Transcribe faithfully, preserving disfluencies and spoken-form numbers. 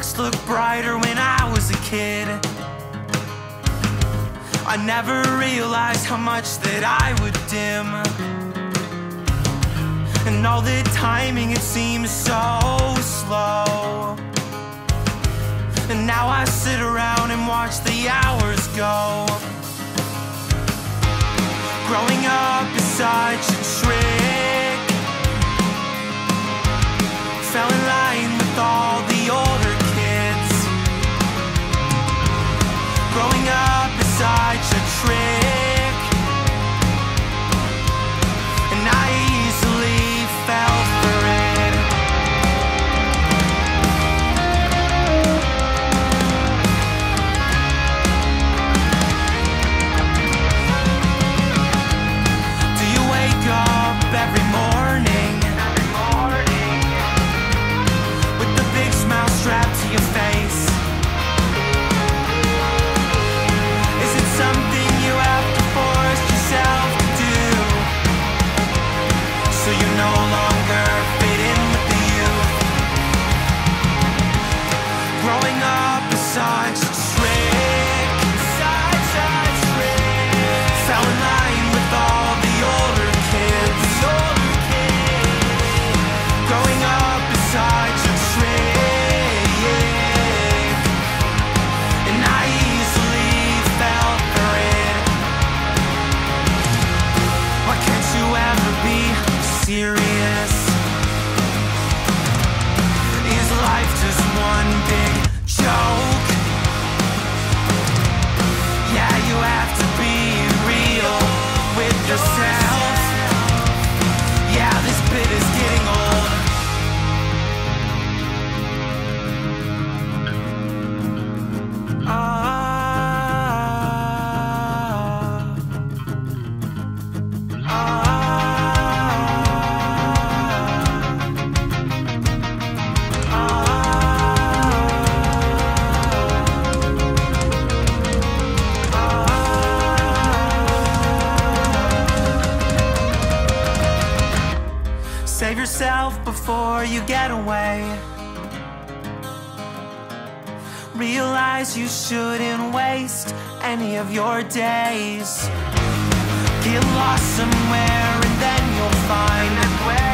parks looked brighter when I was a kid. I never realized how much that I would dim, and all the timing, it seems so slow. And now I sit around and watch the hours go. Growing up is such a trick. Fell in line with all the older kids. Growing up is such a trick, and I easily fell for it. Do you wake up every morning, every morning, with the big smile strapped to your face? Is it something you have to force yourself to do, so you no longer fit in with the youth? Growing up is such a trick, such a trick. Fell in line with all the older kids, older kids. Growing up is such a trick, and I easily fell for it. Why can't you ever be serious? Is life just one big joke? Yeah, you have to be real with yourself. Yeah, this bit is getting old. Ah, ah, ah, ah. Save yourself before you get away. Realize you shouldn't waste any of your days. Get lost somewhere and then you'll find it where